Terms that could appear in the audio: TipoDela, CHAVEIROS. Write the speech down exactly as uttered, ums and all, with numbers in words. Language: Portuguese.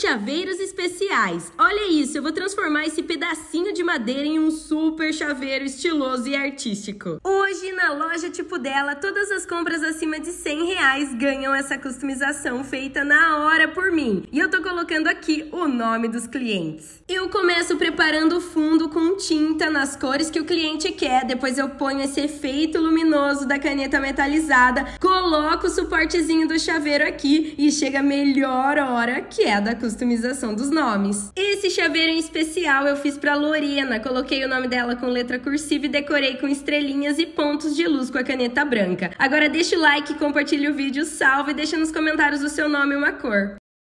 chaveiros especiais. Olha isso, eu vou transformar esse pedacinho de madeira em um super chaveiro estiloso e artístico. Hoje, na loja Tipo Dela, todas as compras acima de cem reais ganham essa customização feita na hora por mim. E eu tô colocando aqui o nome dos clientes. Eu começo preparando o fundo com tinta nas cores que o cliente quer, depois eu ponho esse efeito luminoso da caneta metalizada, coloco o suportezinho do chaveiro aqui e chega a melhor hora, que é a da customização dos nomes. Esse chaveiro em especial eu fiz pra Lorena, coloquei o nome dela com letra cursiva e decorei com estrelinhas e pontos de luz com a caneta branca. Agora deixa o like, compartilha o vídeo, salve e deixa nos comentários o seu nome e uma cor.